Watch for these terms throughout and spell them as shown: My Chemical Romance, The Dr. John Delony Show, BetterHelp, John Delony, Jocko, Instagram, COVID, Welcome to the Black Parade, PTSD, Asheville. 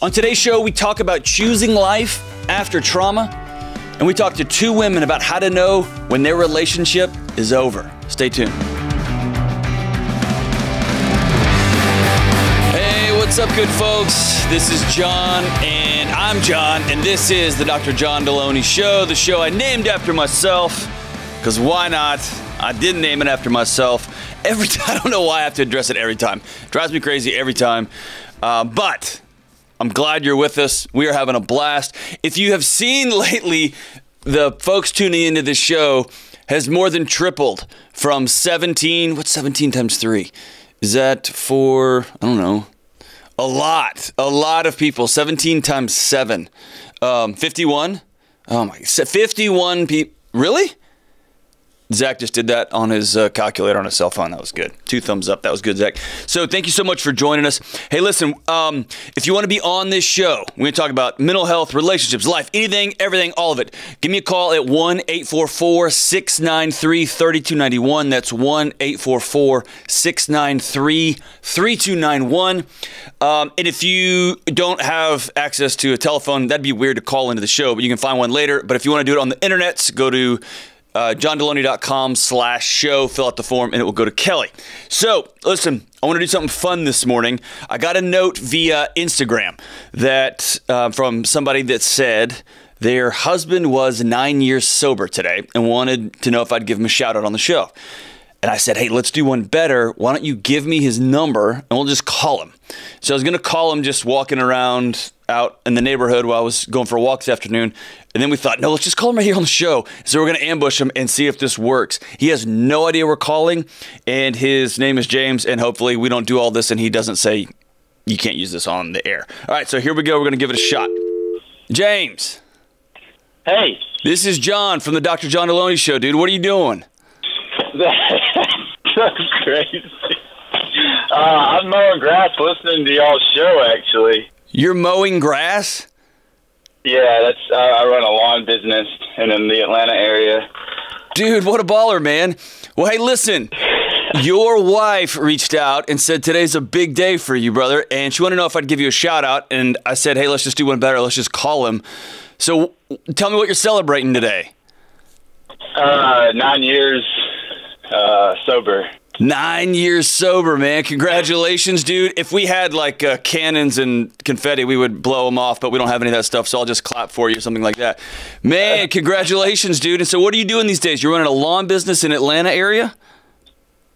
On today's show, we talk about choosing life after trauma, and we talk to two women about how to know when their relationship is over. Stay tuned. Hey, what's up, good folks? This is John, and I'm John, and this is the Dr. John Delony Show, the show I named after myself, because why not? I didn't name it after myself. I don't know why I have to address it every time. It drives me crazy every time. But I'm glad you're with us. We are having a blast. If you have seen lately, the folks tuning into the show has more than tripled from 17. What's 17 times 3? Is that 4? I don't know. A lot of people. 17 times 7. 51? Oh my, 51 people. Really? Zach just did that on his calculator on his cell phone. That was good. 2 thumbs up. That was good, Zach. So thank you so much for joining us. Hey, listen, if you want to be on this show, we're going to talk about mental health, relationships, life, anything, everything, all of it. Give me a call at 1-844-693-3291. That's 1-844-693-3291. And if you don't have access to a telephone, that'd be weird to call into the show, but you can find one later. But if you want to do it on the internet, go to johndelony.com/show, fill out the form, and it will go to Kelly. So, listen, I want to do something fun this morning. I got a note via Instagram that from somebody that said their husband was 9 years sober today and wanted to know if I'd give him a shout out on the show. And I said, hey, let's do one better. Why don't you give me his number and we'll just call him? So I was going to call him just walking around out in the neighborhood while I was going for a walk this afternoon. And then we thought, no, let's just call him right here on the show. So we're going to ambush him and see if this works. He has no idea we're calling, and his name is James. And hopefully we don't do all this and he doesn't say, you can't use this on the air. All right, so here we go. We're going to give it a shot. James. Hey. This is John from the Dr. John Delony Show, dude. What are you doing? That's crazy. I'm mowing grass listening to y'all's show, actually. You're mowing grass? Yeah, that's I run a lawn business in the Atlanta area. Dude, what a baller, man. Well, hey, listen. Your wife reached out and said today's a big day for you, brother, and she wanted to know if I'd give you a shout-out, and I said, hey, let's just do one better. Let's just call him. So tell me what you're celebrating today. 9 years sober. 9 years sober, man. Congratulations, dude. If we had like cannons and confetti, we would blow them off, but we don't have any of that stuff, so I'll just clap for you or something like that. Man, congratulations, dude. And so what are you doing these days? You're running a lawn business in Atlanta area?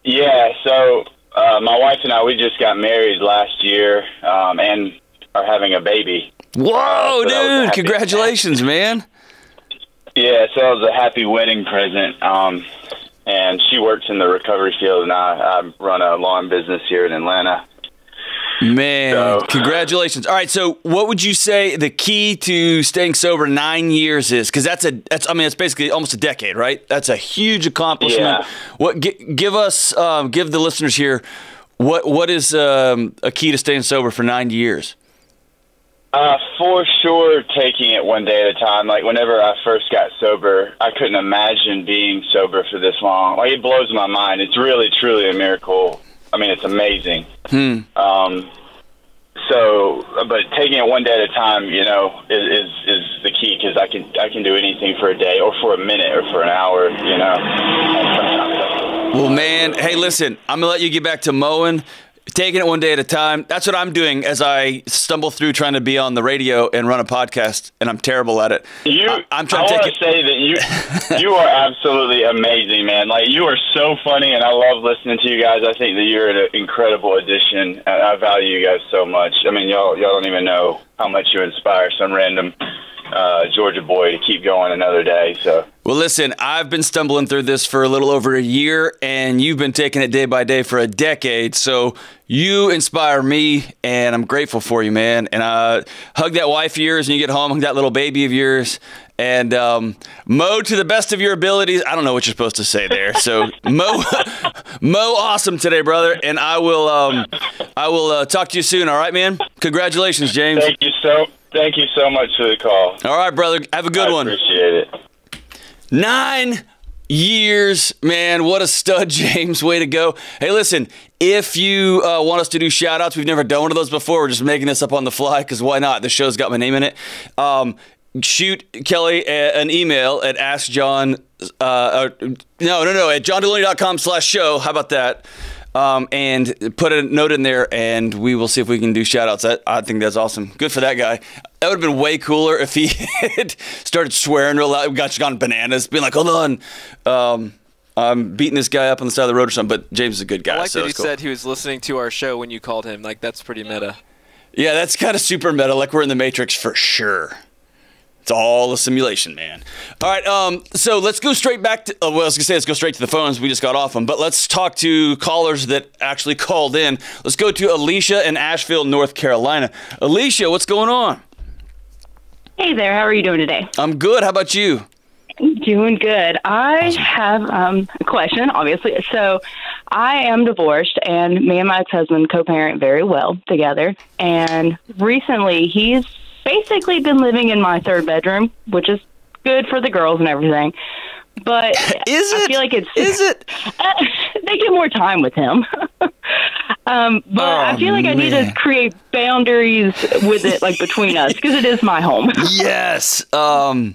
Yeah, so my wife and I, we just got married last year and are having a baby. Whoa, so dude. Congratulations, man. Yeah, so it was a happy wedding present. And she works in the recovery field, and I run a lawn business here in Atlanta. Man, so, congratulations. All right, so what would you say the key to staying sober 9 years is? Because that's basically almost a decade, right? That's a huge accomplishment. Yeah. What give us give the listeners here what is a key to staying sober for 9 years? For sure, taking it one day at a time. Like, whenever I first got sober, I couldn't imagine being sober for this long. Like, it blows my mind. It's really, truly a miracle. I mean, it's amazing. But taking it one day at a time, you know, is the key, because I can do anything for a day or for a minute or for an hour, you know. Well, man, hey, listen, I'm going to let you get back to mowing. Taking it one day at a time. That's what I'm doing as I stumble through trying to be on the radio and run a podcast, and I'm terrible at it. I want to say that you are absolutely amazing, man. Like, you are so funny, and I love listening to you guys. I think that you're an incredible addition, and I value you guys so much. I mean, y'all don't even know how much you inspire some random Georgia boy to keep going another day. So, well, listen, I've been stumbling through this for a little over a year, and you've been taking it day by day for a decade. So you inspire me, and I'm grateful for you, man. And hug that wife of yours when you get home, hug that little baby of yours, and mow to the best of your abilities. I don't know what you're supposed to say there. So mow awesome today, brother. And I will talk to you soon. All right, man. Congratulations, James. Thank you so much. Thank you so much for the call. All right, brother. Have a good one. I appreciate it. Nine years. Man, what a stud, James. Way to go. Hey, listen, if you want us to do shout-outs, we've never done one of those before. We're just making this up on the fly because why not? The show's got my name in it. Shoot Kelly an email at askjohn, at johndelony.com/show. How about that? And put a note in there, and we will see if we can do shout-outs. I think that's awesome. Good for that guy. That would have been way cooler if he had started swearing real loud, got gone bananas, being like, hold on, I'm beating this guy up on the side of the road or something, but James is a good guy. I like that he said he was listening to our show when you called him. Like, that's pretty meta. Yeah, that's kind of super meta, like we're in the Matrix for sure. It's all a simulation, man. All right, so let's go straight back to, well, I was going to say let's go straight to the phones. We just got off them, but let's talk to callers that actually called in. Let's go to Alicia in Asheville, North Carolina. Alicia, what's going on? Hey there. How are you doing today? I'm good. How about you? Doing good. I have a question, obviously. So I am divorced, and me and my ex-husband co-parent very well together, and recently he's basically been living in my third bedroom, which is good for the girls and everything. But is it? I feel like it's is it? They get more time with him. I feel like I need to create boundaries with it, like between us, because it is my home. Yes. And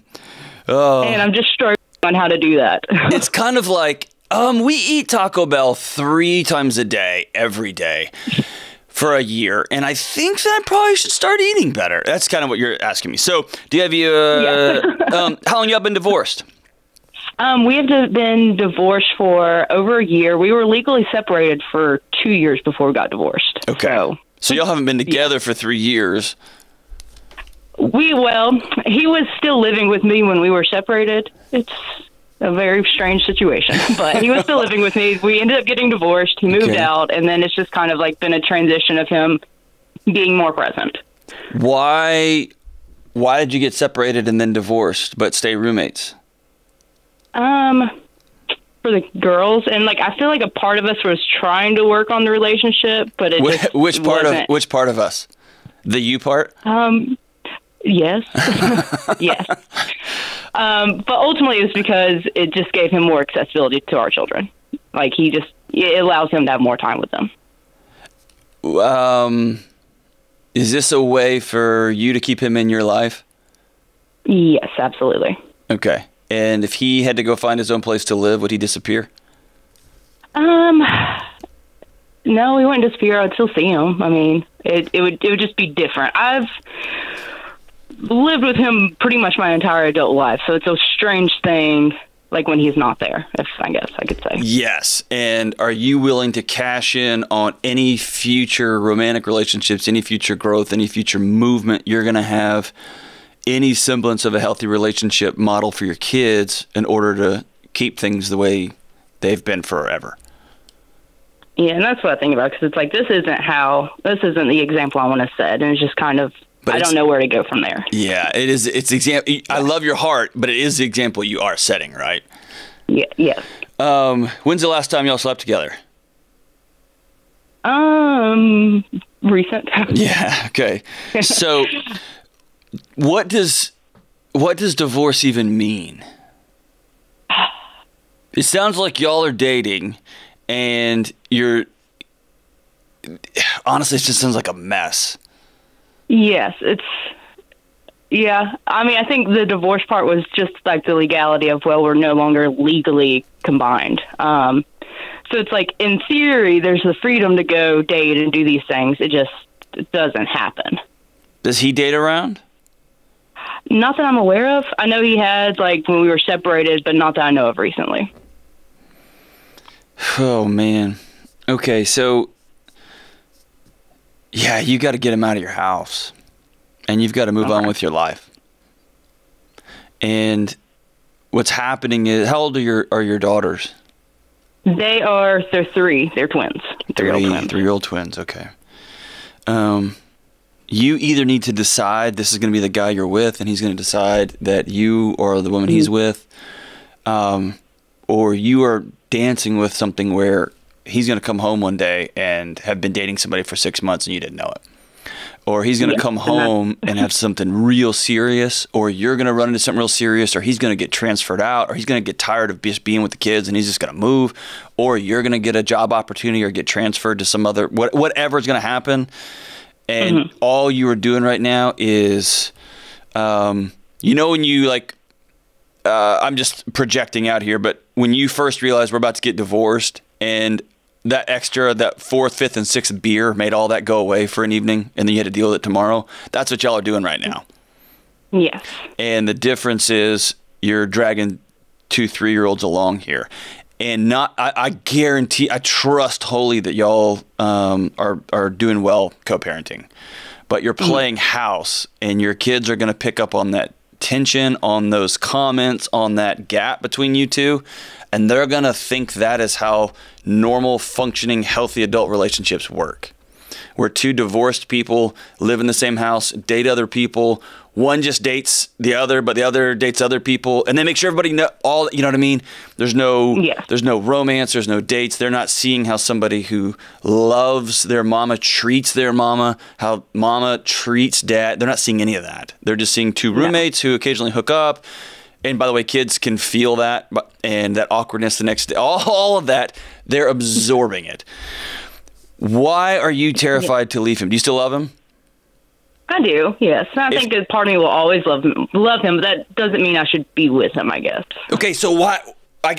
I'm just struggling on how to do that. It's kind of like we eat Taco Bell 3 times a day, every day. For a year, and I think that I probably should start eating better. That's kind of what you're asking me. So, do you have yes. How long y'all been divorced? We have been divorced for over a year. We were legally separated for 2 years before we got divorced. Okay. So y'all haven't been together for 3 years. He was still living with me when we were separated. It's a very strange situation, but he was still living with me. We ended up getting divorced. He moved out, and then it's just kind of like been a transition of him being more present. Why did you get separated and then divorced, but stay roommates? For the girls, and like I feel like a part of us was trying to work on the relationship, but it just which part of us? The you part? Yes. Yes. But ultimately, it was because it just gave him more accessibility to our children. Like, it allows him to have more time with them. Is this a way for you to keep him in your life? Yes, absolutely. Okay. And if he had to go find his own place to live, would he disappear? No, he wouldn't disappear. I'd still see him. I mean, it would just be different. I've lived with him pretty much my entire adult life, so it's a strange thing, like when he's not there, if I guess I could say. Yes. And are you willing to cash in on any future romantic relationships, any future growth, any future movement you're going to have, any semblance of a healthy relationship model for your kids in order to keep things the way they've been forever? Yeah, and that's what I think about, because it's like this isn't the example I want to set, and it's just kind of, but I don't know where to go from there. Yeah, it is. It's example. I love your heart, but it is the example you are setting, right? Yeah. Yes. When's the last time y'all slept together? Recent. Yeah. Okay. So, what does divorce even mean? It sounds like y'all are dating, and you're honestly, it just sounds like a mess. Yes, I mean, I think the divorce part was just like the legality of, well, we're no longer legally combined. So it's like, in theory, there's the freedom to go date and do these things. It just doesn't happen. Does he date around? Not that I'm aware of. I know he had, like, when we were separated, but not that I know of recently. Oh, man. Okay, so yeah, you got to get him out of your house, and you've got to move on with your life. And what's happening is, how old are your daughters? They're 3. They're twins. 3-year-old twins. Okay. You either need to decide this is going to be the guy you're with, and he's going to decide that you are the woman he's with, or you are dancing with something where he's going to come home one day and have been dating somebody for 6 months and you didn't know it. or he's going to come home and have something real serious, or you're going to run into something real serious, or he's going to get transferred out, or he's going to get tired of just being with the kids and he's just going to move, or you're going to get a job opportunity or get transferred to some other, whatever's going to happen. And all you are doing right now is, you know, when you like, I'm just projecting out here, but when you first realize we're about to get divorced and that extra, that fourth, fifth, and sixth beer made all that go away for an evening, and then you had to deal with it tomorrow. That's what y'all are doing right now. Yes. And the difference is you're dragging 2 3-year-olds along here, and not. I guarantee, I trust wholly that y'all are doing well co-parenting, but you're playing house, and your kids are going to pick up on that tension, on those comments, on that gap between you two. And they're going to think that is how normal, functioning, healthy adult relationships work. Where two divorced people live in the same house, date other people. One just dates the other, but the other dates other people. And they make sure everybody know all, you know what I mean? There's no, there's no romance. There's no dates. They're not seeing how somebody who loves their mama treats their mama, how mama treats dad. They're not seeing any of that. They're just seeing two roommates who occasionally hook up. And by the way, kids can feel that and that awkwardness the next day. All of that, they're absorbing it. Why are you terrified to leave him? Do you still love him? I do, yes. And I think that part of me will always love him, but that doesn't mean I should be with him, I guess. Okay, so why? I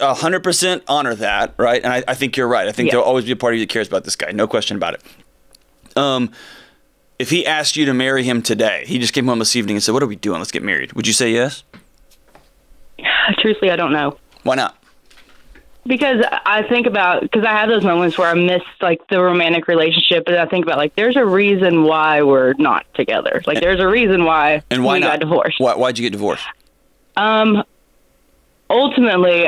100% honor that, right? And I think you're right. I think there'll always be a part of you that cares about this guy. No question about it. If he asked you to marry him today, he just came home this evening and said, what are we doing? Let's get married. Would you say yes? Truthfully, I don't know. Why not? Because I think about, because I have those moments where I miss like the romantic relationship, and I think about like there's a reason why we're not together. Like there's a reason why we got divorced. Why'd you get divorced? Ultimately,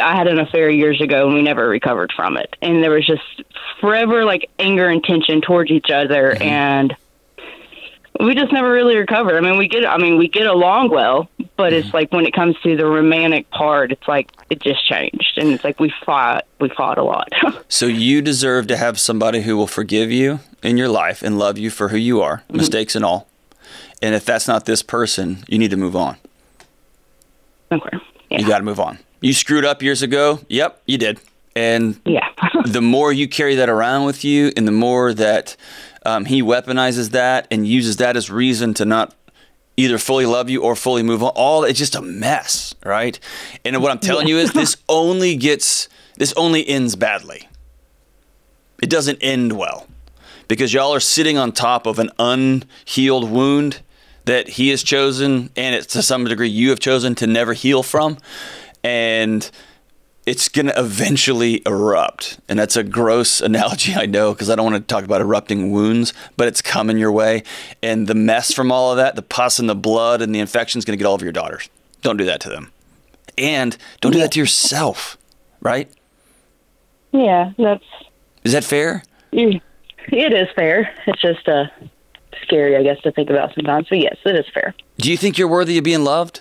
I had an affair years ago, and we never recovered from it. And there was just forever like anger and tension towards each other, and we just never really recovered. I mean, we get along well, but it's like when it comes to the romantic part, it's like it just changed, and it's like we fought a lot. So you deserve to have somebody who will forgive you in your life and love you for who you are, mistakes and all. And if that's not this person, you need to move on. Okay. Yeah. You got to move on. You screwed up years ago. Yep, you did. And the more you carry that around with you, and the more that he weaponizes that and uses that as reason to not either fully love you or fully move on. It's just a mess, right? And what I'm telling you is this only ends badly. It doesn't end well, because y'all are sitting on top of an unhealed wound that he has chosen, and it's to some degree you have chosen to never heal from, and it's going to eventually erupt. And that's a gross analogy, I know, because I don't want to talk about erupting wounds, but it's coming your way. And the mess from all of that, the pus and the blood and the infection is going to get all of your daughters. Don't do that to them. And don't do that to yourself, right? Yeah, that's... Is that fair? It is fair. It's just scary, I guess, to think about sometimes. But yes, it is fair. Do you think you're worthy of being loved?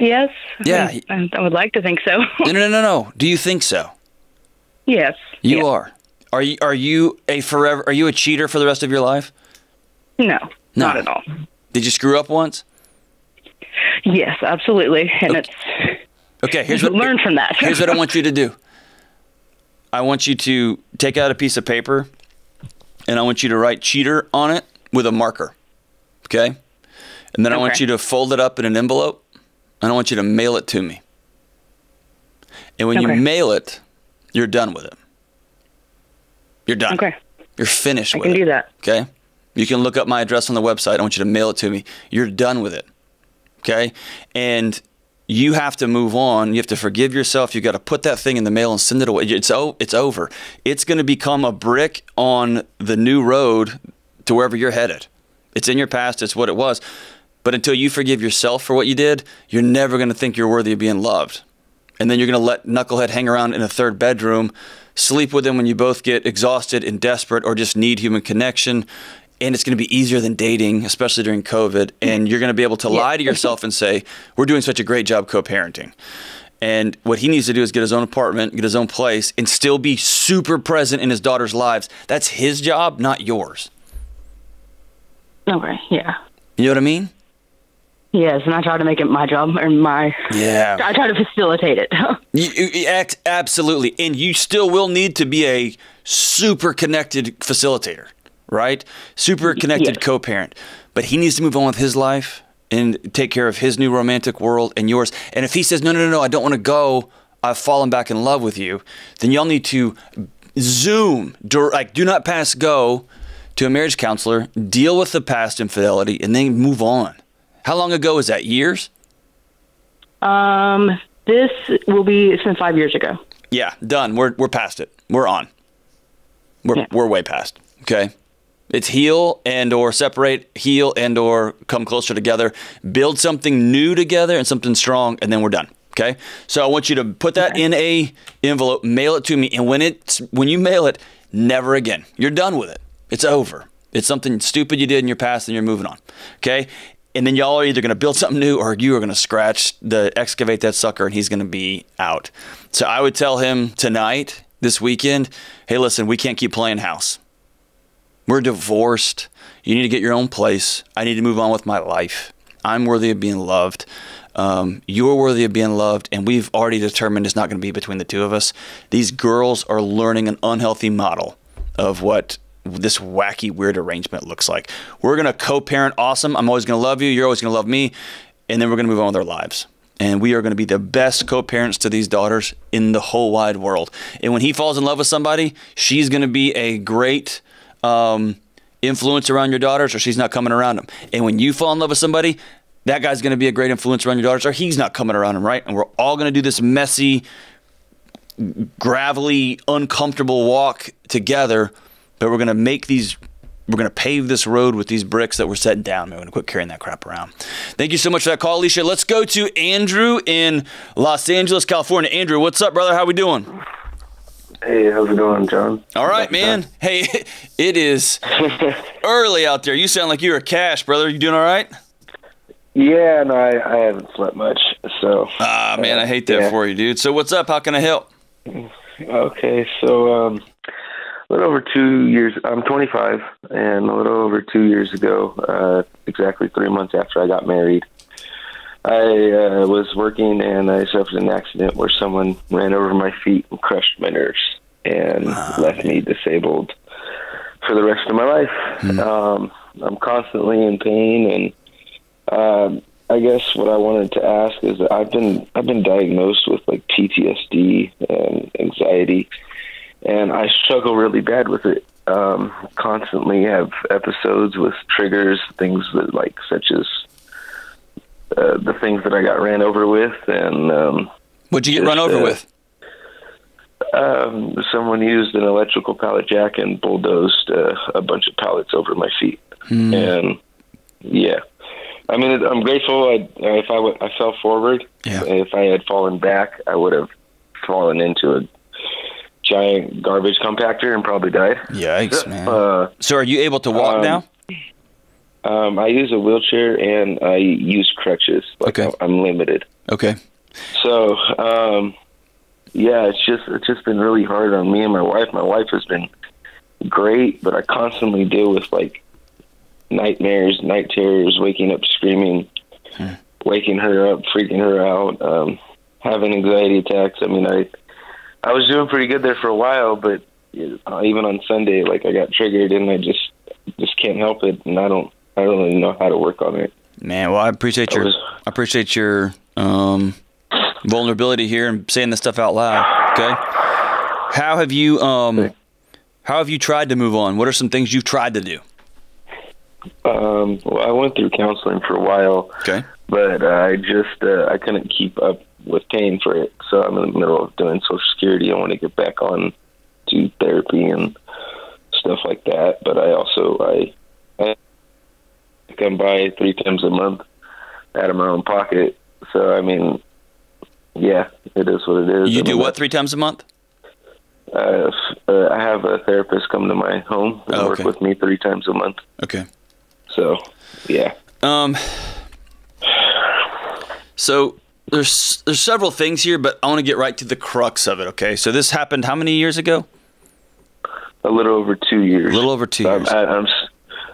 Yes. Yeah. I would like to think so. No. Do you think so? Yes. You are. Are you a cheater for the rest of your life? No. Not at all. Did you screw up once? Yes, absolutely. And learn from that. Here's what I want you to do. I want you to take out a piece of paper, and I want you to write cheater on it with a marker. Okay? And then I want you to fold it up in an envelope. And I want you to mail it to me. And when you mail it, you're done with it. You're done. Okay. You're finished with it. I can do that. Okay? You can look up my address on the website. I want you to mail it to me. You're done with it. Okay? And you have to move on. You have to forgive yourself. You've got to put that thing in the mail and send it away. It's over. It's going to become a brick on the new road to wherever you're headed. It's in your past. It's what it was. But until you forgive yourself for what you did, you're never going to think you're worthy of being loved. And then you're going to let Knucklehead hang around in a third bedroom, sleep with him when you both get exhausted and desperate or just need human connection. And it's going to be easier than dating, especially during COVID. And you're going to be able to lie to yourself and say, we're doing such a great job co-parenting. And what he needs to do is get his own apartment, get his own place, and still be super present in his daughter's lives. That's his job, not yours. Okay, yeah. You know what I mean? Yes, and I try to make it my job or my... Yeah. I try to facilitate it. Absolutely. And you still will need to be a super connected facilitator, right? Super connected co-parent. But he needs to move on with his life and take care of his new romantic world and yours. And if he says, no, no, no, no, I don't want to go, I've fallen back in love with you, then y'all need to Zoom, like do not pass go to a marriage counselor, deal with the past infidelity, and then move on. How long ago is that? Years? This will be, it's been 5 years ago. Yeah, done. We're past it. We're on. We're way past. Okay. It's heal and or separate, heal and or come closer together, build something new together and something strong, and then we're done. Okay. So I want you to put that in a envelope, mail it to me, and when you mail it, never again. You're done with it. It's over. It's something stupid you did in your past and you're moving on. Okay. And then y'all are either going to build something new or you are going to excavate that sucker and he's going to be out. So I would tell him tonight, this weekend, hey, listen, we can't keep playing house. We're divorced. You need to get your own place. I need to move on with my life. I'm worthy of being loved. You're worthy of being loved. And we've already determined it's not going to be between the two of us. These girls are learning an unhealthy model of what this wacky, weird arrangement looks like. We're going to co-parent awesome. I'm always going to love you. You're always going to love me. And then we're going to move on with our lives. And we are going to be the best co-parents to these daughters in the whole wide world. And when he falls in love with somebody, she's going to be a great influence around your daughters, or she's not coming around them. And when you fall in love with somebody, that guy's going to be a great influence around your daughters, or he's not coming around them, right? And we're all going to do this messy, gravelly, uncomfortable walk together. But we're going to pave this road with these bricks that we're setting down. We're going to quit carrying that crap around. Thank you so much for that call, Alicia. Let's go to Andrew in Los Angeles, California. Andrew, what's up, brother? How we doing? Hey, how's it going, John? All right, man. Hey, it is early out there. You sound like you're a cash, brother. You doing all right? Yeah, no, I haven't slept much. So. Ah, man, I hate that for you, dude. So what's up? How can I help? Okay, so... a little over 2 years, I'm 25, and a little over 2 years ago, exactly 3 months after I got married, I was working and I suffered an accident where someone ran over my feet and crushed my nerves and left me disabled for the rest of my life. Mm-hmm. I'm constantly in pain, and I guess what I wanted to ask is that I've been diagnosed with like PTSD and anxiety. And I struggle really bad with it. Constantly have episodes with triggers, things that such as the things that I got ran over with. And what'd you get run over with? Someone used an electrical pallet jack and bulldozed a bunch of pallets over my feet. Hmm. And yeah, I mean, I'm grateful. If I fell forward, if I had fallen back, I would have fallen into a giant garbage compactor and probably died. Yikes, man. So are you able to walk now? I use a wheelchair and I use crutches. I'm limited. Okay. So, it's just been really hard on me and my wife. My wife has been great, but I constantly deal with nightmares, night terrors, waking up screaming, waking her up, freaking her out, having anxiety attacks. I mean, I was doing pretty good there for a while, but even on Sunday, I got triggered and I just can't help it, and I don't really know how to work on it. Man, well, I appreciate your vulnerability here and saying this stuff out loud. Okay, how have you tried to move on? What are some things you've tried to do? Well, I went through counseling for a while. Okay, but I couldn't keep up with paying for it, so I'm in the middle of doing Social Security. I want to get back on to therapy and stuff like that, but I come by 3 times a month out of my own pocket. So I mean, yeah, it is what it is. You do what, 3 times a month? I have a therapist come to my home and work with me 3 times a month. Okay. So yeah. So there's several things here, but I want to get right to the crux of it, okay? So this happened how many years ago? A little over 2 years. A little over 2 years. I'm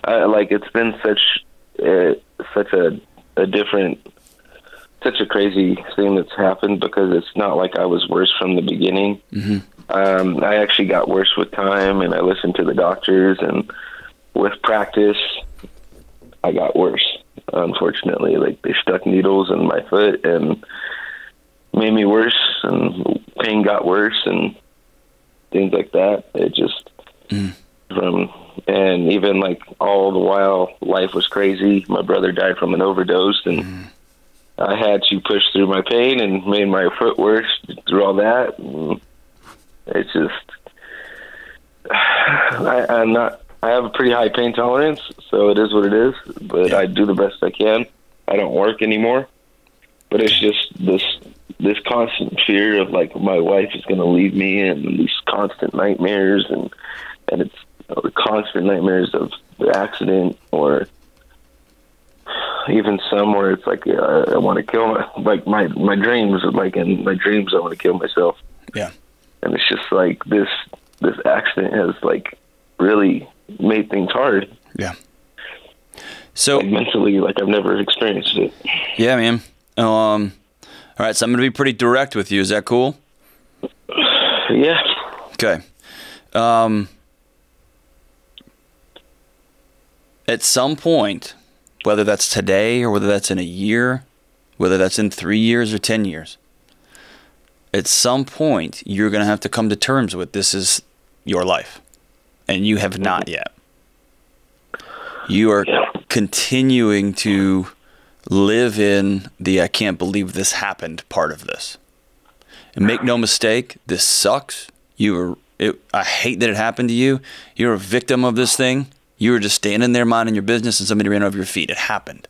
Like, it's been such a crazy thing that's happened, because it's not like I was worse from the beginning. Mm-hmm. I actually got worse with time, and I listened to the doctors, and with practice, I got worse. Unfortunately, like, they stuck needles in my foot and made me worse, and pain got worse and things like that. It just and even like all the while, life was crazy. My brother died from an overdose, and I had to push through my pain and made my foot worse through all that. And it's just, I have a pretty high pain tolerance, so it is what it is, but I do the best I can. I don't work anymore, but it's just this constant fear of, like, my wife is going to leave me, and these constant nightmares, and it's constant nightmares of the accident, or even some where it's like, I want to kill my dreams. Like, in my dreams, I want to kill myself. Yeah. And it's just like this accident has, like, really made things hard. Yeah. So, like, mentally, like, I've never experienced it. Yeah, man. All right, so I'm going to be pretty direct with you. Is that cool? Yeah. Okay. At some point, whether that's today or whether that's in a year, whether that's in 3 years or 10 years, at some point you're going to have to come to terms with this is your life. And you have not yet. You are continuing to live in the "I can't believe this happened" part of this. And make no mistake, this sucks. I hate that it happened to you. You're a victim of this thing. You were just standing there minding your business, and somebody ran over your feet. It happened.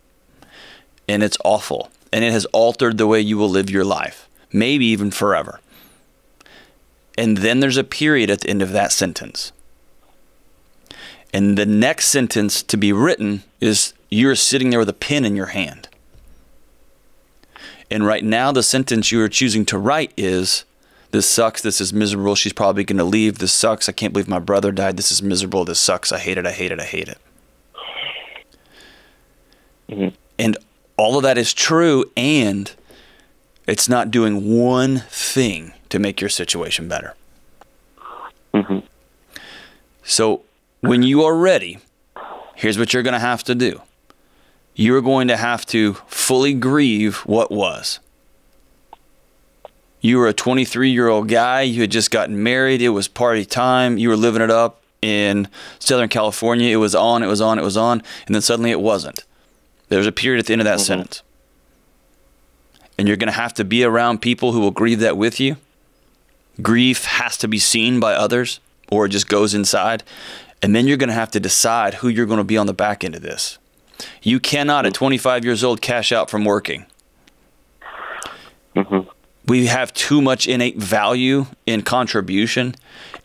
And it's awful. And it has altered the way you will live your life, maybe even forever. And then there's a period at the end of that sentence. And the next sentence to be written is, you're sitting there with a pen in your hand. And right now, the sentence you are choosing to write is, this sucks, this is miserable, she's probably going to leave, this sucks, I can't believe my brother died, this is miserable, this sucks, I hate it, I hate it, I hate it. Mm-hmm. And all of that is true, and it's not doing one thing to make your situation better. Mm-hmm. So, when you are ready, here's what you're going to have to do. You're going to have to fully grieve what was. You were a 23-year-old guy. You had just gotten married. It was party time. You were living it up in Southern California. It was on, it was on, it was on. And then suddenly it wasn't. There's a period at the end of that sentence. And you're going to have to be around people who will grieve that with you. Grief has to be seen by others, or it just goes inside. And then you're going to have to decide who you're going to be on the back end of this. You cannot, at 25 years old, cash out from working. Mm-hmm. We have too much innate value in contribution.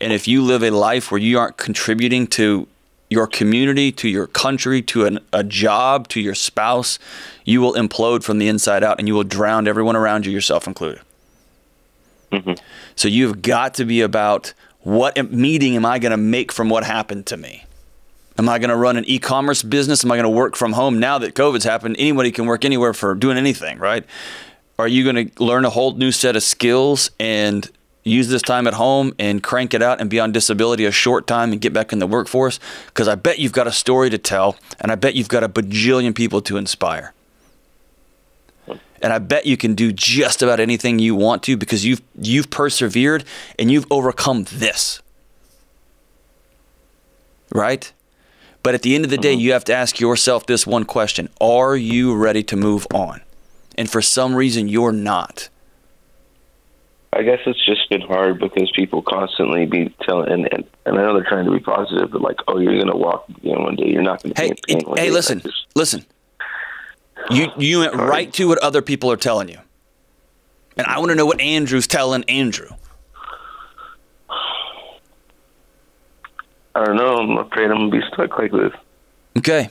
And if you live a life where you aren't contributing to your community, to your country, to a job, to your spouse, you will implode from the inside out, and you will drown everyone around you, yourself included. Mm-hmm. So you've got to be about, what meeting am I going to make from what happened to me? Am I going to run an e-commerce business? Am I going to work from home? Now that COVID's happened, anybody can work anywhere for doing anything, right? Are you going to learn a whole new set of skills and use this time at home and crank it out and be on disability a short time and get back in the workforce? Because I bet you've got a story to tell, and I bet you've got a bajillion people to inspire. And I bet you can do just about anything you want to, because you've persevered and you've overcome this, right? But at the end of the day, you have to ask yourself this one question. Are you ready to move on? And for some reason, you're not. I guess it's just been hard because people constantly be telling, and I know they're trying to be positive, but like, oh, you're going to walk again one day. You're not going to be in pain one day. Hey, listen, listen. You went right to what other people are telling you. And I want to know what Andrew's telling Andrew. I don't know. I'm afraid I'm going to be stuck like this. Okay.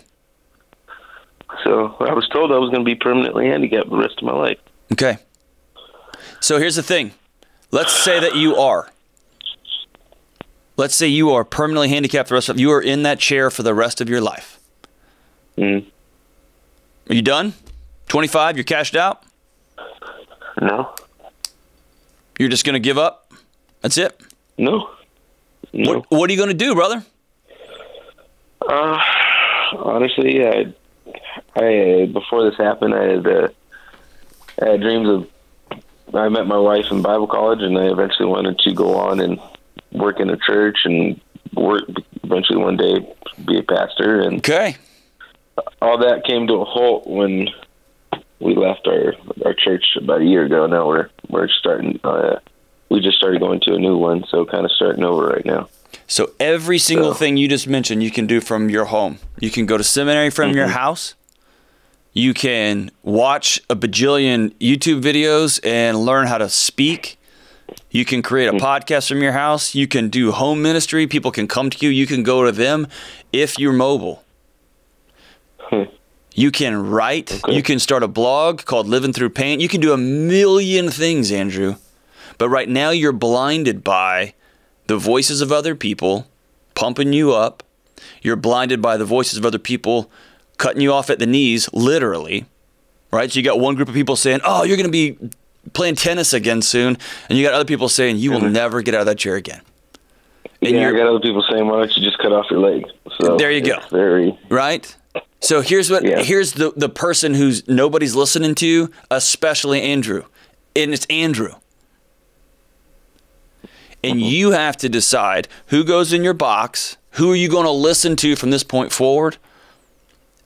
So I was told I was going to be permanently handicapped the rest of my life. Okay. So here's the thing. Let's say that you are. Let's say you are permanently handicapped the rest of you are in that chair for the rest of your life. Are you done? 25? You're cashed out? No. You're just going to give up? That's it? No. What are you going to do, brother? Honestly, I before this happened, I had dreams of... I met my wife in Bible college, and I eventually wanted to go on and work in a church and work eventually one day be a pastor. And okay. All that came to a halt when we left our church about a year ago. Now we're starting... we just started going to a new one, so kind of starting over right now. So every single thing you just mentioned you can do from your home. You can go to seminary from your house. You can watch a bajillion YouTube videos and learn how to speak. You can create a podcast from your house. You can do home ministry. People can come to you. You can go to them if you're mobile. You can write. Okay. You can start a blog called Living Through Pain. You can do a million things, Andrew. But right now you're blinded by the voices of other people pumping you up. You're blinded by the voices of other people cutting you off at the knees, literally, right? So you got one group of people saying, oh, you're going to be playing tennis again soon. And you got other people saying, you will never get out of that chair again. And you got other people saying, why don't you just cut off your leg? So there you go. Right? So here's what, here's the person who's nobody's listening to, especially Andrew. And it's Andrew. And you have to decide who goes in your box, who are you going to listen to from this point forward.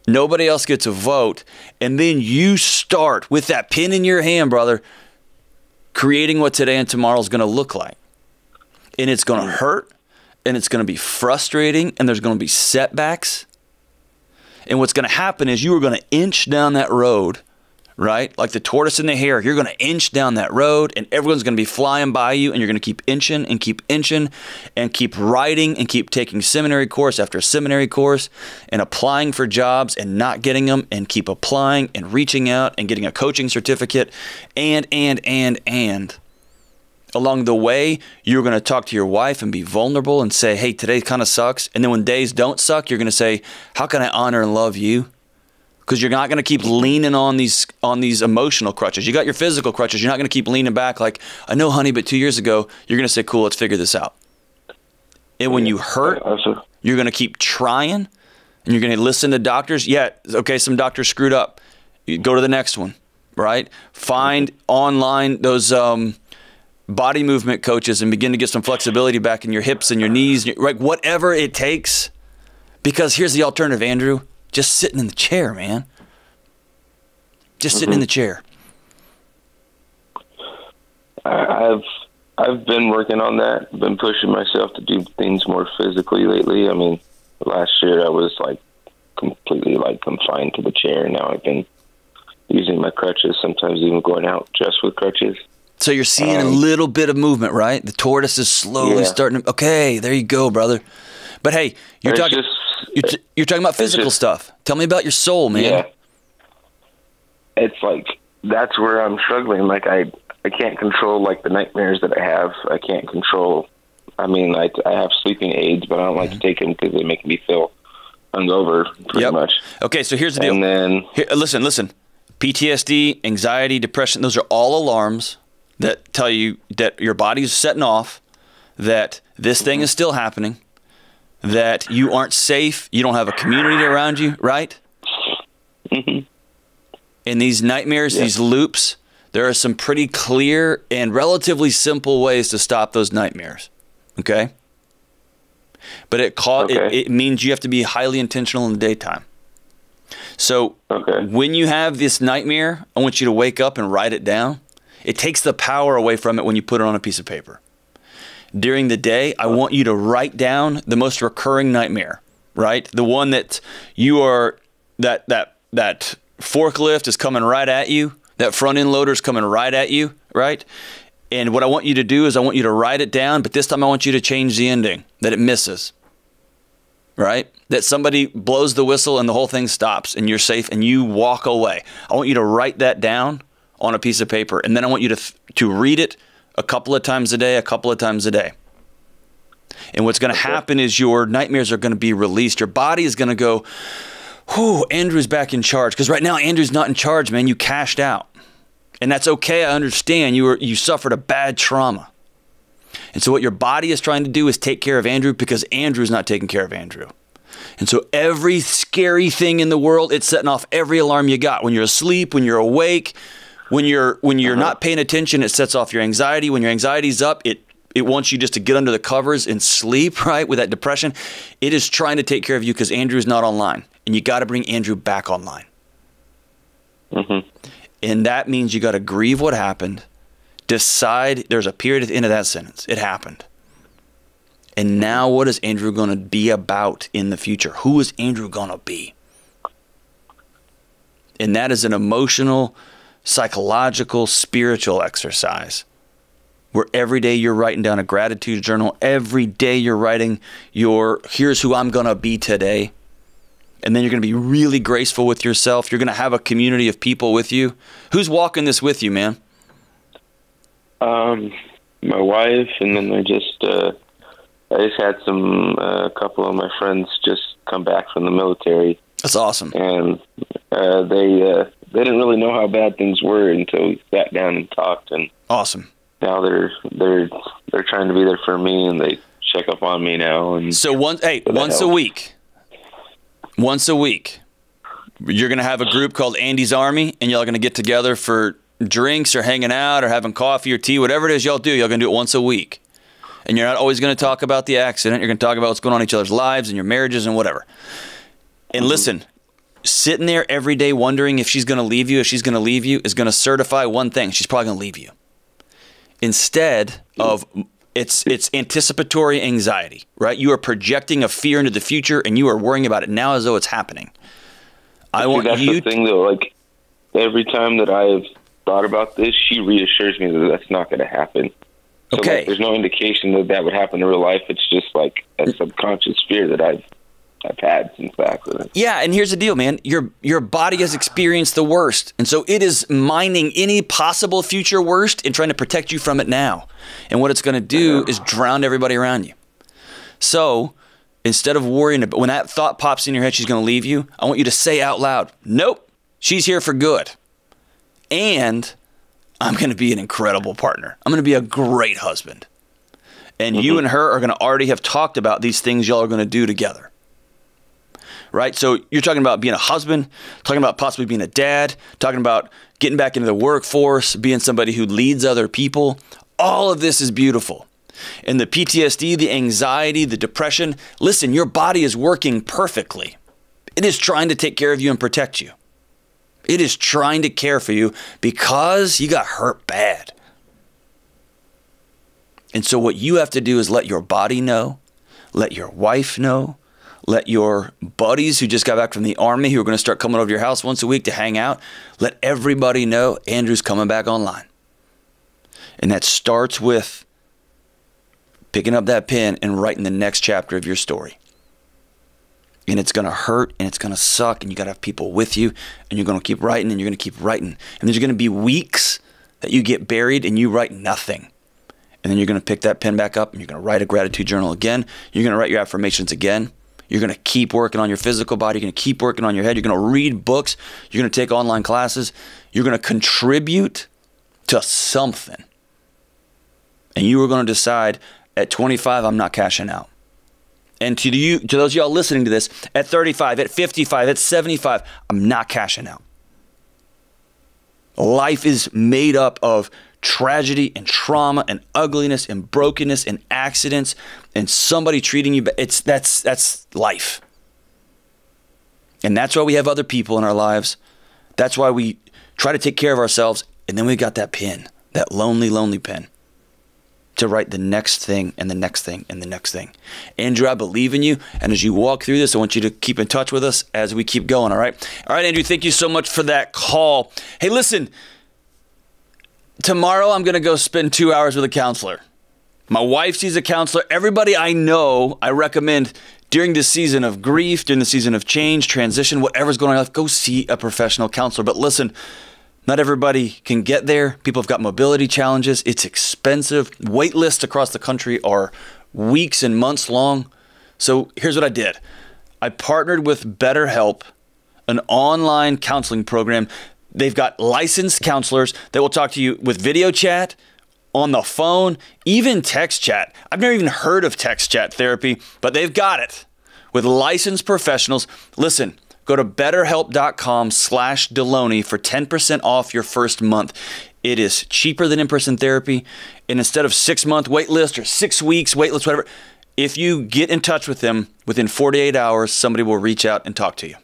Nobody else gets a vote. And then you start with that pen in your hand, brother, creating what today and tomorrow is going to look like. And it's going to hurt, and it's going to be frustrating, and there's going to be setbacks. And what's going to happen is you are going to inch down that road, right? Like the tortoise and the hare, you're going to inch down that road and everyone's going to be flying by you and you're going to keep inching and keep writing and keep taking seminary course after seminary course and applying for jobs and not getting them and keep applying and reaching out and getting a coaching certificate and. Along the way, you're going to talk to your wife and be vulnerable and say, hey, today kind of sucks. And then when days don't suck, you're going to say, how can I honor and love you? Because you're not going to keep leaning on these emotional crutches. You got your physical crutches. You're not going to keep leaning back like, I know, honey, but 2 years ago, you're going to say, cool, let's figure this out. And when you hurt, you're going to keep trying and you're going to listen to doctors. Yeah, okay, some doctors screwed up. You go to the next one, right? Find online those body movement coaches and begin to get some flexibility back in your hips and your knees, right? Whatever it takes. Because here's the alternative, Andrew. Just sitting in the chair, man. Just sitting in the chair. I've been working on that. I've been pushing myself to do things more physically lately. I mean, last year I was like completely like confined to the chair. Now I've been using my crutches, sometimes even going out just with crutches. So you're seeing a little bit of movement, right? The tortoise is slowly starting to, okay, there you go, brother. But hey, you're talking... You're talking about physical stuff. Tell me about your soul, man. Yeah. It's like, that's where I'm struggling. Like I can't control like the nightmares that I have. I can't control, I mean, I have sleeping aids, but I don't like to take them because they make me feel hungover pretty much. Okay. So here's the deal. And then listen, PTSD, anxiety, depression, those are all alarms that tell you that your body's setting off, that this thing is still happening. That you aren't safe, you don't have a community around you, right? And these nightmares, these loops, there are some pretty clear and relatively simple ways to stop those nightmares, okay? But it means you have to be highly intentional in the daytime. So when you have this nightmare, I want you to wake up and write it down. It takes the power away from it when you put it on a piece of paper. During the day, I want you to write down the most recurring nightmare, right? The one that you are, that forklift is coming right at you, that front end loader is coming right at you, right? And what I want you to do is I want you to write it down, but this time I want you to change the ending, that it misses, right? That somebody blows the whistle and the whole thing stops and you're safe and you walk away. I want you to write that down on a piece of paper, and then I want you to read it a couple of times a day, And what's going to happen is your nightmares are going to be released. Your body is going to go, whew, Andrew's back in charge. Because right now, Andrew's not in charge, man. You cashed out. And that's okay. I understand. You suffered a bad trauma. And so what your body is trying to do is take care of Andrew because Andrew's not taking care of Andrew. And so every scary thing in the world, it's setting off every alarm you got. When you're asleep, when you're awake, when you're not paying attention, it sets off your anxiety. When your anxiety's up, it wants you just to get under the covers and sleep, right, with that depression. It is trying to take care of you because Andrew's not online. And you got to bring Andrew back online. Mm-hmm. And that means you got to grieve what happened. Decide, there's a period at the end of that sentence. It happened. And now what is Andrew going to be about in the future? Who is Andrew going to be? And that is an emotional, psychological, spiritual exercise where every day you're writing down a gratitude journal. Every day you're writing your, here's who I'm going to be today. And then you're going to be really graceful with yourself. You're going to have a community of people with you. Who's walking this with you, man? My wife, and then I just had a couple of my friends just come back from the military. That's awesome. And they didn't really know how bad things were until we sat down and talked. And awesome. Now they're trying to be there for me, and they check up on me now. And so once a week, you're gonna have a group called Andy's Army, and y'all gonna get together for drinks or hanging out or having coffee or tea, whatever it is y'all do. Y'all gonna do it once a week. And you're not always going to talk about the accident. You're going to talk about what's going on in each other's lives and your marriages and whatever. And listen, sitting there every day wondering if she's going to leave you, is going to certify one thing. She's probably going to leave you. Instead of, it's anticipatory anxiety, right? You are projecting a fear into the future and you are worrying about it now as though it's happening. That's the thing though, like every time that I've thought about this, she reassures me that that's not going to happen. So okay. Like, there's no indication that that would happen in real life. It's just like a subconscious fear that I've had since the accident. Yeah, and here's the deal, man. Your body has experienced the worst, and so it is mining any possible future worst and trying to protect you from it now. And what it's going to do is drown everybody around you. So instead of worrying about when that thought pops in your head, she's going to leave you, I want you to say out loud, "Nope, she's here for good," and I'm going to be an incredible partner. I'm going to be a great husband. And you and her are going to already have talked about these things y'all are going to do together. Right? So you're talking about being a husband, talking about possibly being a dad, talking about getting back into the workforce, being somebody who leads other people. All of this is beautiful. And the PTSD, the anxiety, the depression, listen, your body is working perfectly. It is trying to take care of you and protect you. It is trying to care for you because you got hurt bad. And so what you have to do is let your body know, let your wife know, let your buddies who just got back from the Army who are going to start coming over to your house once a week to hang out, let everybody know Andrew's coming back online. And that starts with picking up that pen and writing the next chapter of your story. And it's going to hurt and it's going to suck and you got to have people with you and you're going to keep writing and you're going to keep writing. And there's going to be weeks that you get buried and you write nothing. And then you're going to pick that pen back up and you're going to write a gratitude journal again. You're going to write your affirmations again. You're going to keep working on your physical body. You're going to keep working on your head. You're going to read books. You're going to take online classes. You're going to contribute to something. And you are going to decide at 25, I'm not cashing out. And to those of y'all listening to this, at 35, at 55, at 75, I'm not cashing out. Life is made up of tragedy and trauma and ugliness and brokenness and accidents and somebody treating you bad. That's life. And that's why we have other people in our lives. That's why we try to take care of ourselves. And then we got that pen, that lonely, lonely pen, to write the next thing and the next thing and the next thing. Andrew, I believe in you. And as you walk through this, I want you to keep in touch with us as we keep going, all right? All right, Andrew, thank you so much for that call. Hey, listen, tomorrow I'm going to go spend 2 hours with a counselor. My wife sees a counselor. Everybody I know, I recommend during this season of grief, during the season of change, transition, whatever's going on in life, go see a professional counselor. But listen, not everybody can get there. People have got mobility challenges. It's expensive. Wait lists across the country are weeks and months long. So here's what I did. I partnered with BetterHelp an online counseling program. They've got licensed counselors that will talk to you with video chat, on the phone, even text chat. I've never even heard of text chat therapy, but they've got it with licensed professionals. Listen, go to betterhelp.com/Delony for 10% off your first month. It is cheaper than in-person therapy. And instead of 6-month wait list or 6 weeks wait list, whatever, if you get in touch with them within 48 hours, somebody will reach out and talk to you.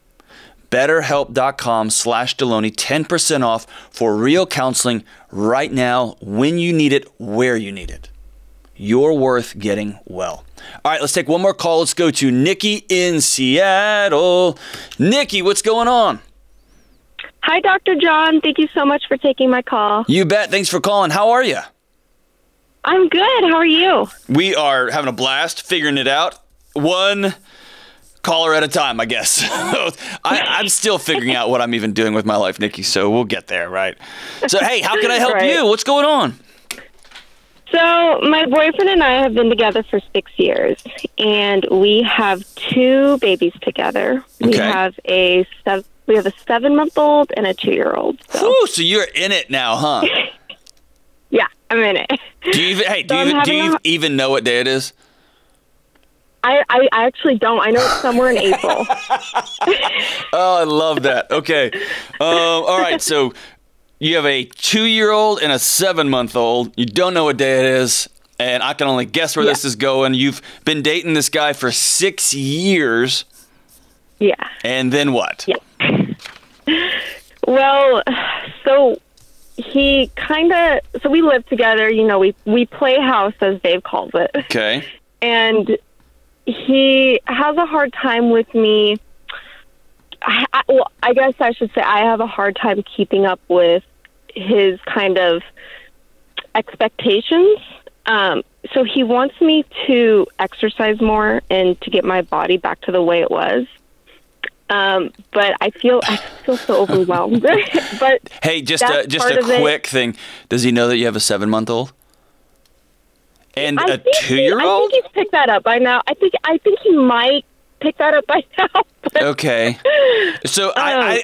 BetterHelp.com/Delony, 10% off for real counseling right now, when you need it, where you need it. You're worth getting well. All right, let's take one more call. Let's go to Nikki in Seattle. Nikki, what's going on? Hi, Dr. John. Thank you so much for taking my call. You bet. Thanks for calling. How are you? I'm good. How are you? We are having a blast figuring it out. One caller at a time, I guess. I'm still figuring out what I'm even doing with my life, Nikki, so we'll get there, right? So, hey, how can I help you? What's going on? So, my boyfriend and I have been together for 6 years, and we have 2 babies together. Okay. We have a 7-month-old and a 2-year-old. So. Ooh, so you're in it now, huh? Yeah, I'm in it. Do you even know what day it is? I actually don't. I know it's somewhere in April. Oh, I love that. Okay. All right. So you have a 2-year-old and a 7-month-old. You don't know what day it is. And I can only guess where this is going. You've been dating this guy for 6 years. Yeah. And then what? Yeah. Well, so he kind of, so we live together. You know, we play house, as Dave calls it. Okay. And he has a hard time with me. Well, I guess I should say I have a hard time keeping up with his kind of expectations. So he wants me to exercise more and to get my body back to the way it was. But I feel so overwhelmed. But hey, just a quick thing. Does he know that you have a 7-month-old? And a 2-year-old? I think he's picked that up by now. I think he might pick that up by now. Okay. So I'm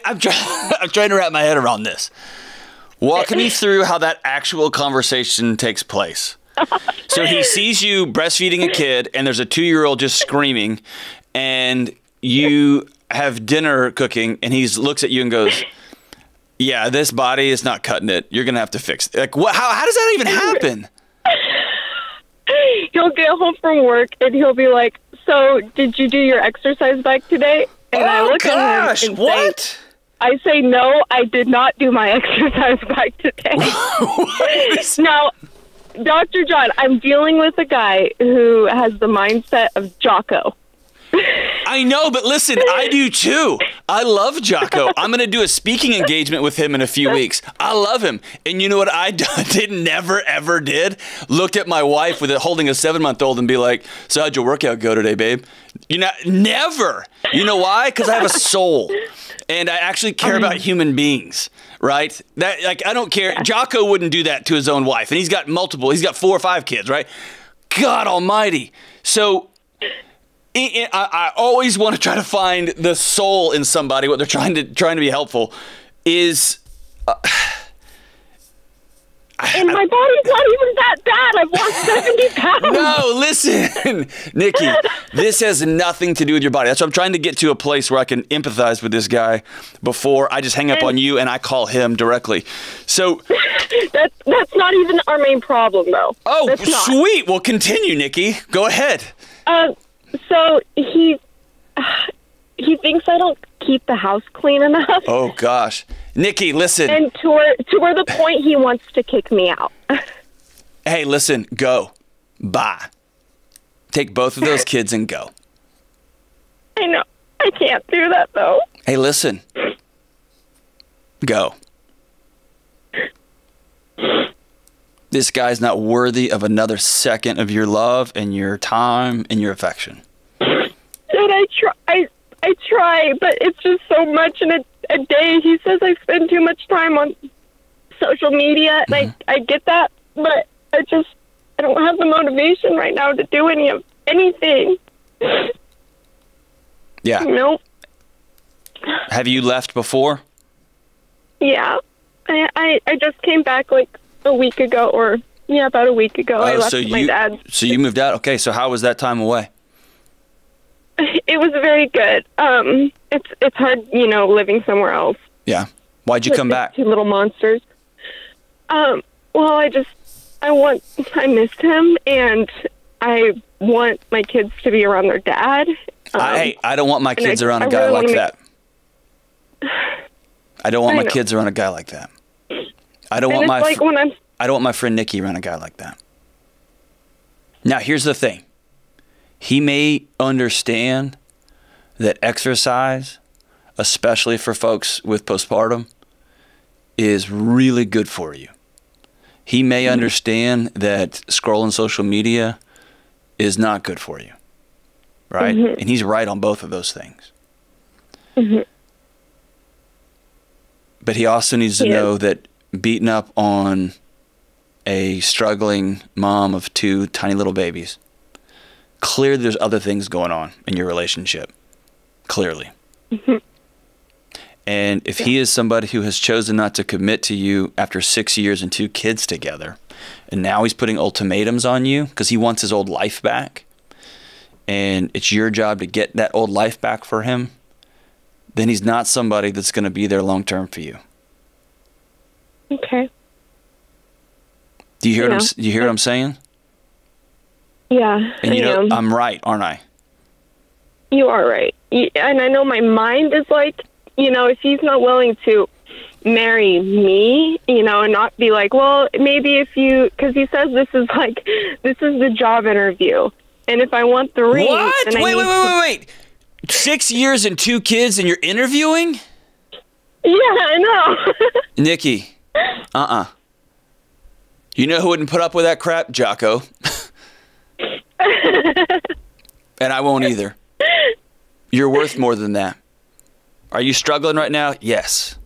trying to wrap my head around this. Walk me through how that actual conversation takes place. So he sees you breastfeeding a kid, and there's a 2-year-old just screaming, and you have dinner cooking, and he looks at you and goes, yeah, this body is not cutting it. You're going to have to fix it. Like, what? How does that even happen? He'll get home from work and he'll be like, so did you do your exercise bike today? And I look at him and what? Say, I say, no, I did not do my exercise bike today. Now, Dr. John, I'm dealing with a guy who has the mindset of Jocko. I know, but listen, I do too. I love Jocko. I'm going to do a speaking engagement with him in a few weeks. I love him. And you know what I never, ever did? Looked at my wife with holding a 7-month-old and be like, so how'd your workout go today, babe? You know, never. You know why? Because I have a soul. And I actually care about human beings, right? That, like, I don't care. Jocko wouldn't do that to his own wife. And he's got multiple. He's got 4 or 5 kids, right? God almighty. So I always want to try to find the soul in somebody. What they're trying to be helpful is. And my body's not even that bad. I've lost 70 pounds. No, listen, Nikki, this has nothing to do with your body. That's what I'm trying to get to, a place where I can empathize with this guy before I just hang up on you and I call him directly. So that's not even our main problem, though. Oh, sweet. Well, continue, Nikki. Go ahead. So he thinks I don't keep the house clean enough. Oh, gosh. Nikki, listen. And to where the point he wants to kick me out. Hey, listen, go. Bye. Take both of those kids and go. I know. I can't do that, though. Hey, listen. Go. This guy's not worthy of another second of your love and your time and your affection. And I try, but it's just so much in a day. He says I spend too much time on social media, and I get that, but I don't have the motivation right now to do anything. Yeah. Nope. Have you left before? Yeah. I just came back like a week ago, or yeah, about a week ago. I left with my dad. So you moved out? Okay, so how was that time away? It was very good. It's hard, you know, living somewhere else. Yeah. Why'd you come back? Two little monsters. Well, I missed him, and I want my kids to be around their dad. I don't want my kids around a guy like that. I don't want my kids around a guy like that. I don't want I don't want my friend Nikki around a guy like that. Now, here's the thing. He may understand that exercise, especially for folks with postpartum, is really good for you. He may understand that scrolling social media is not good for you, right? Mm-hmm. And he's right on both of those things. Mm-hmm. But he also needs to know that beating up on a struggling mom of two tiny little babies, clearly there's other things going on in your relationship, clearly. Mm-hmm. And if he is somebody who has chosen not to commit to you after 6 years and 2 kids together, and now he's putting ultimatums on you because he wants his old life back, and it's your job to get that old life back for him, then he's not somebody that's going to be there long term for you. Okay. Do you hear what I'm saying? Yeah. And you know I'm right, aren't I? You are right. And I know my mind is like, you know, if he's not willing to marry me, you know, and not be like, well, maybe if you, because he says this is the job interview. And if I want the ring. What? Wait. 6 years and 2 kids and you're interviewing? Yeah, I know. Nikki, you know who wouldn't put up with that crap? Jocko. And I won't either. You're worth more than that. Are you struggling right now? Yes.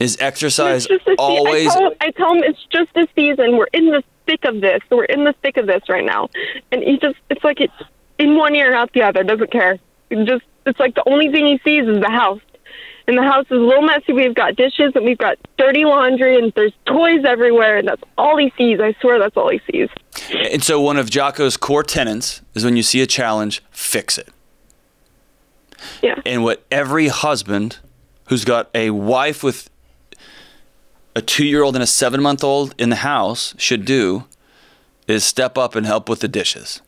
Is exercise always... I tell him it's just a season. We're in the thick of this. We're in the thick of this right now. And he just, it's like it's in one ear and out the other. Doesn't care. It's like the only thing he sees is the house. And the house is a little messy. We've got dishes and we've got dirty laundry and there's toys everywhere. And that's all he sees. I swear that's all he sees. And so one of Jocko's core tenets is when you see a challenge, fix it. Yeah. And what every husband who's got a wife with a 2-year-old and a 7-month-old in the house should do is step up and help with the dishes,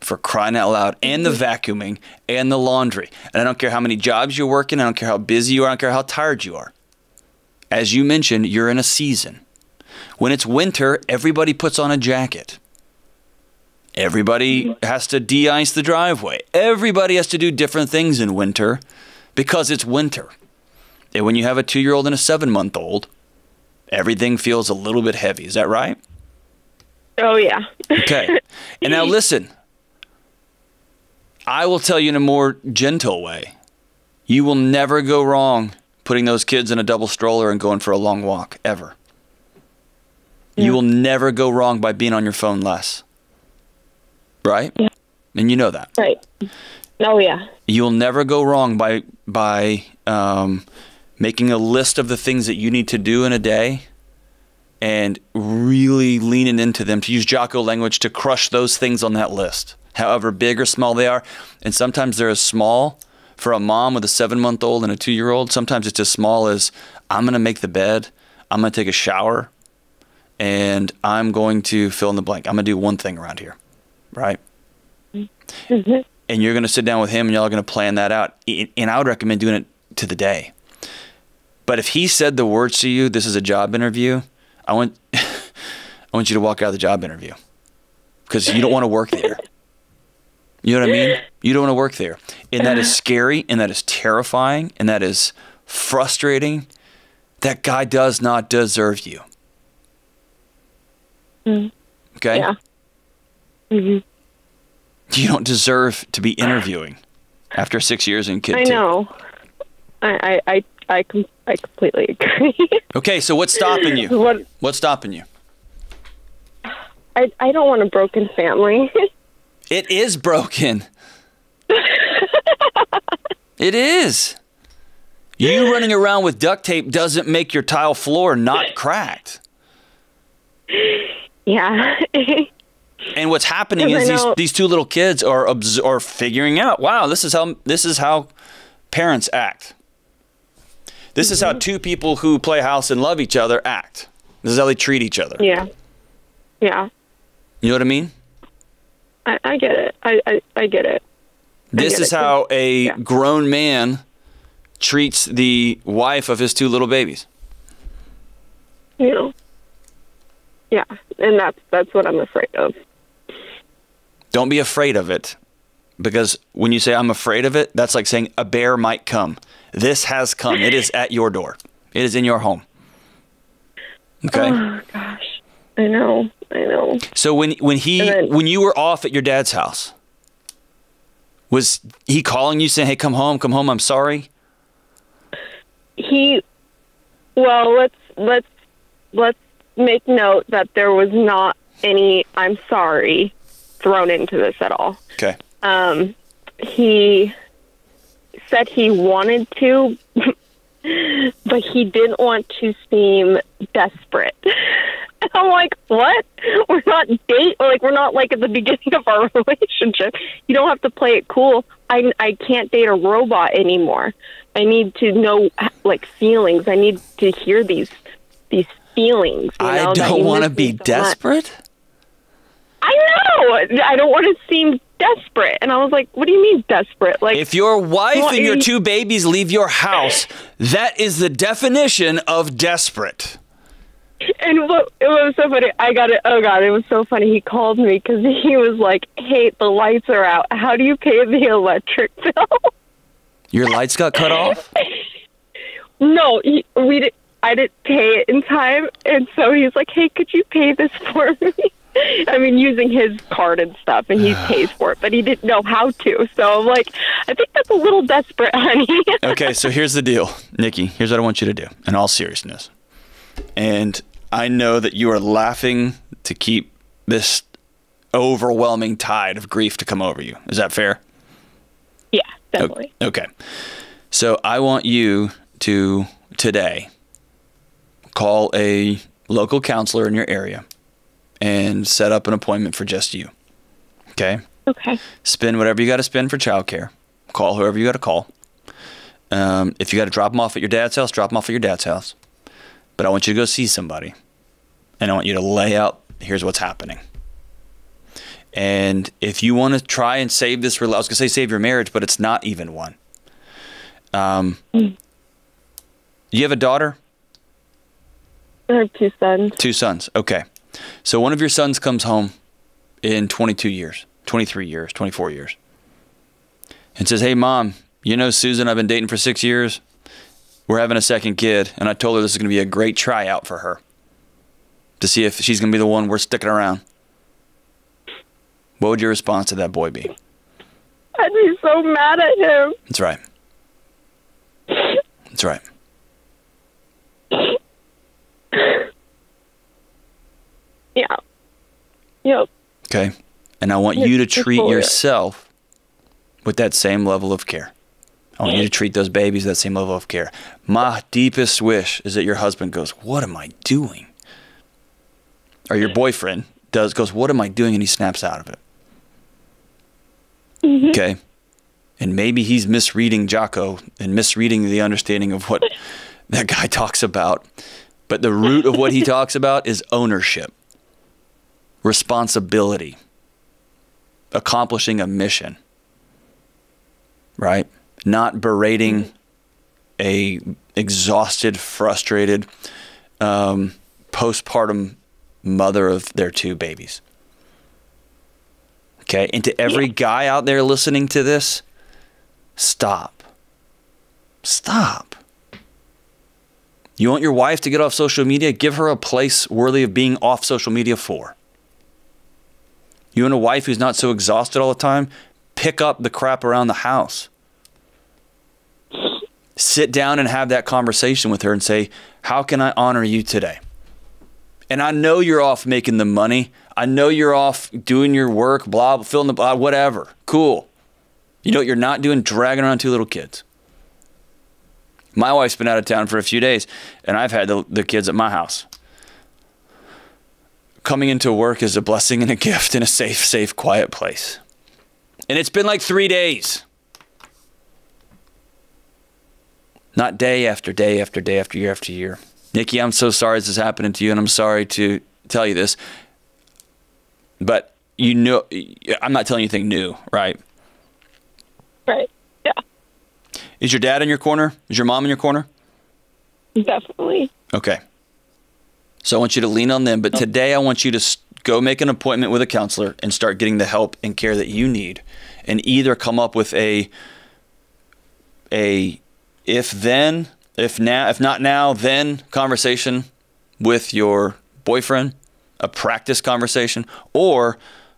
for crying out loud, and the vacuuming and the laundry. And I don't care how many jobs you're working. I don't care how busy you are. I don't care how tired you are. As you mentioned, you're in a season. When it's winter, everybody puts on a jacket. Everybody has to de-ice the driveway. Everybody has to do different things in winter because it's winter. And when you have a 2-year-old and a 7-month-old, everything feels a little bit heavy. Is that right? Oh, yeah. Okay. And now listen, I will tell you in a more gentle way. You will never go wrong putting those kids in a double stroller and going for a long walk, ever. Yeah. You will never go wrong by being on your phone less. Right? Yeah. And you know that. Right. Oh, yeah. You'll never go wrong by making a list of the things that you need to do in a day and really leaning into them, to use Jocko language, to crush those things on that list, however big or small they are. And sometimes they're as small for a mom with a 7-month-old and a 2-year-old. Sometimes it's as small as, I'm going to make the bed, I'm going to take a shower, and I'm going to fill in the blank. I'm going to do one thing around here. Right? Mm-hmm. And you're going to sit down with him and y'all are going to plan that out. And I would recommend doing it to the day. But if he said the words to you, this is a job interview, I want you to walk out of the job interview, because you don't want to work there. You know what I mean? You don't want to work there. And that is scary, and that is terrifying, and that is frustrating. That guy does not deserve you. Mm. Okay? Yeah. Mm-hmm. You don't deserve to be interviewing after 6 years and kid two. I know. I completely agree. Okay, so what's stopping you? What's stopping you? I don't want a broken family. It is broken. It is. You running around with duct tape doesn't make your tile floor not cracked. Yeah. And what's happening is these two little kids are figuring out, wow, this is how parents act. This is how two people who play house and love each other act. This is how they treat each other. Yeah. Yeah. You know what I mean? I get it. I get it. This is how a grown man treats the wife of his two little babies. You know. Yeah, and that's what I'm afraid of. Don't be afraid of it, because when you say I'm afraid of it, that's like saying a bear might come. This has come. It is at your door. It is in your home. Okay. Oh gosh, I know, I know. So when you were off at your dad's house, was he calling you saying, "Hey, come home, come home. I'm sorry"? He, well, let's make note that there was not any "I'm sorry" thrown into this at all. Okay. He said he wanted to, but he didn't want to seem desperate. And I'm like, what? We're not dating. Like, we're not like at the beginning of our relationship. You don't have to play it cool. I can't date a robot anymore. I need to know, like, feelings. I need to hear these feelings. You know, I don't want to be desperate. I know. I don't want to seem desperate. And I was like, what do you mean desperate? Like, if your wife and your two babies leave your house, that is the definition of desperate. And it was so funny. I got it. Oh God, it was so funny. He called me because he was like, "Hey, the lights are out. How do you pay the electric bill?" Your lights got cut off? No, I didn't pay it in time, and so he's like, "Hey, could you pay this for me?" I mean, using his card and stuff, and he pays for it, but he didn't know how to. So I'm like, I think that's a little desperate, honey. Okay, so here's the deal, Nikki. Here's what I want you to do, in all seriousness. And I know that you are laughing to keep this overwhelming tide of grief to come over you. Is that fair? Yeah, definitely. Okay. So I want you to today call a local counselor in your area and set up an appointment for just you. Okay? Okay. Spend whatever you got to spend for childcare. Call whoever you got to call. If you got to drop them off at your dad's house, drop them off at your dad's house. But I want you to go see somebody, and I want you to lay out, here's what's happening. And if you want to try and save this, I was going to say save your marriage, but it's not even one. You have a daughter? I have two sons. Two sons. Okay. So one of your sons comes home in 22 years, 23 years, 24 years, and says, "Hey, Mom, you know Susan I've been dating for 6 years? We're having a second kid, and I told her this is going to be a great tryout for her to see if she's going to be the one we're sticking around." What would your response to that boy be? I'd be so mad at him. That's right. That's right. Yeah. Yep. Okay. And I want you to treat yourself with that same level of care. I want you to treat those babies that same level of care. My deepest wish is that your husband goes, "What am I doing?" Or your boyfriend goes, "What am I doing?" And he snaps out of it. Okay? And maybe he's misreading Jocko and misreading the understanding of what that guy talks about. But the root of what he talks about is ownership, responsibility, accomplishing a mission, right? Not berating a exhausted, frustrated, postpartum mother of their two babies. Okay? And to every guy out there listening to this, stop. Stop. You want your wife to get off social media? Give her a place worthy of being off social media for. You want a wife who's not so exhausted all the time? Pick up the crap around the house. Sit down and have that conversation with her and say, "How can I honor you today? And I know you're off making the money. I know you're off doing your work, blah, filling the blah, whatever. Cool. You know what you're not doing? Dragging around two little kids. My wife's been out of town for a few days, and I've had the kids at my house. Coming into work is a blessing and a gift in a safe, safe, quiet place. And it's been like 3 days. Not day after day after day after year after year. Nikki, I'm so sorry this is happening to you, and I'm sorry to tell you this. But you know, I'm not telling you anything new, right? Right. Yeah. Is your dad in your corner? Is your mom in your corner? Definitely. Okay. So I want you to lean on them. But today I want you to go make an appointment with a counselor and start getting the help and care that you need. And either come up with a if-then, if not now, then conversation with your boyfriend, a practice conversation, or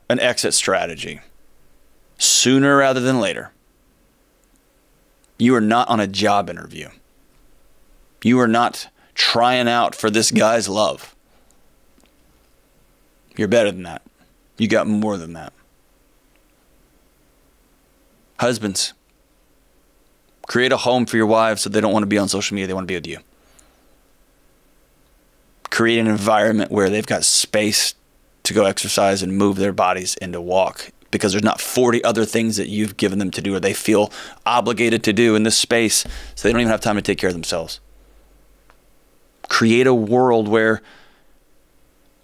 an exit strategy. Sooner rather than later. You are not on a job interview. You are not trying out for this guy's love. You're better than that. You got more than that. Husbands, create a home for your wives so they don't want to be on social media. They want to be with you. Create an environment where they've got space to go exercise and move their bodies and to walk, because there's not 40 other things that you've given them to do or they feel obligated to do in this space, so they don't even have time to take care of themselves. Create a world where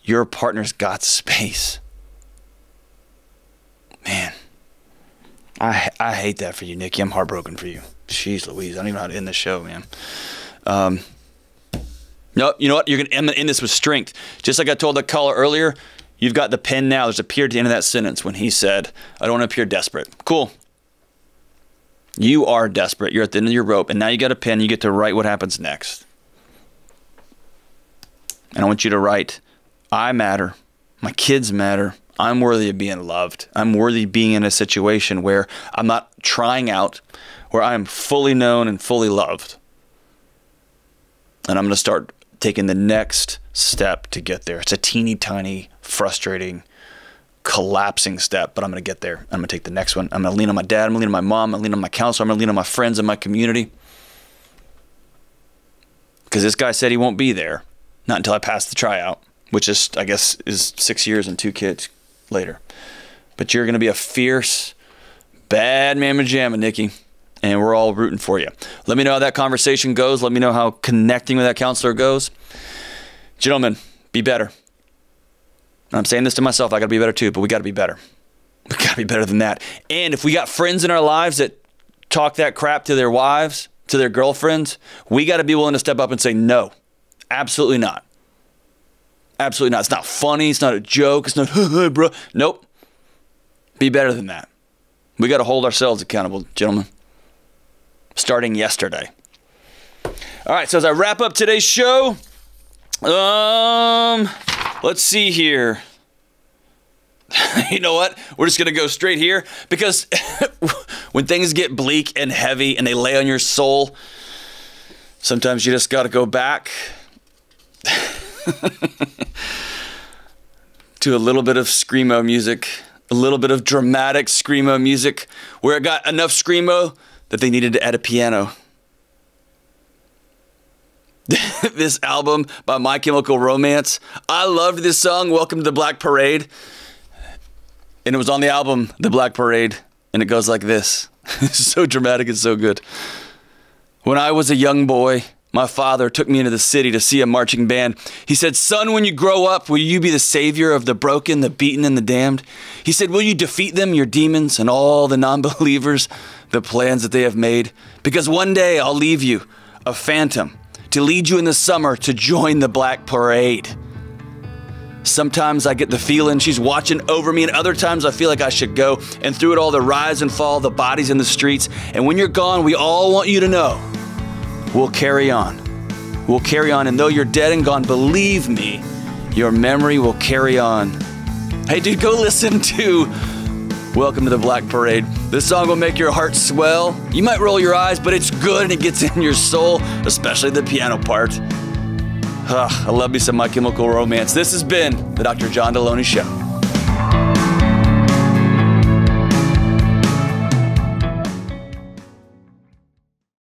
your partner's got space. Man, I hate that for you, Nikki. I'm heartbroken for you. Jeez Louise, I don't even know how to end this show, man. No, you know what? You're going to end this with strength. Just like I told the caller earlier, you've got the pen now. There's a period at the end of that sentence when he said, I don't want to appear desperate. Cool. You are desperate. You're at the end of your rope, and now you got a pen. You get to write what happens next. And I want you to write, I matter. My kids matter. I'm worthy of being loved. I'm worthy of being in a situation where I'm not trying out, where I am fully known and fully loved. And I'm going to start taking the next step to get there. It's a teeny tiny, frustrating, collapsing step, but I'm going to get there. I'm going to take the next one. I'm going to lean on my dad. I'm going to lean on my mom. I'm going to lean on my counselor. I'm going to lean on my friends and my community. Because this guy said he won't be there. Not until I pass the tryout, which is, I guess, is 6 years and 2 kids later. But you're going to be a fierce, bad mamma jamma, Nikki. And we're all rooting for you. Let me know how that conversation goes. Let me know how connecting with that counselor goes. Gentlemen, be better. I'm saying this to myself. I got to be better too, but we got to be better. We got to be better than that. And if we got friends in our lives that talk that crap to their wives, to their girlfriends, we got to be willing to step up and say no. Absolutely not. Absolutely not. It's not funny. It's not a joke. It's not, hey, bro. Nope. Be better than that. We got to hold ourselves accountable, gentlemen. Starting yesterday. All right. So as I wrap up today's show, let's see here. You know what? We're just going to go straight here, because when things get bleak and heavy and they lay on your soul, sometimes you just got to go back to a little bit of screamo music, a little bit of dramatic screamo music, where it got enough screamo that they needed to add a piano. This album by My Chemical Romance, I loved this song, Welcome to the Black Parade. And it was on the album, The Black Parade, and it goes like this. It's so dramatic and so good. When I was a young boy, my father took me into the city to see a marching band. He said, son, when you grow up, will you be the savior of the broken, the beaten, and the damned? He said, will you defeat them, your demons, and all the non-believers, the plans that they have made? Because one day I'll leave you, a phantom, to lead you in the summer to join the Black Parade. Sometimes I get the feeling she's watching over me, and other times I feel like I should go. And through it all, the rise and fall, the bodies in the streets. And when you're gone, we all want you to know, we'll carry on. We'll carry on. And though you're dead and gone, believe me, your memory will carry on. Hey, dude, go listen to Welcome to the Black Parade. This song will make your heart swell. You might roll your eyes, but it's good and it gets in your soul, especially the piano part. I love me some My Chemical Romance. This has been The Dr. John Delony Show.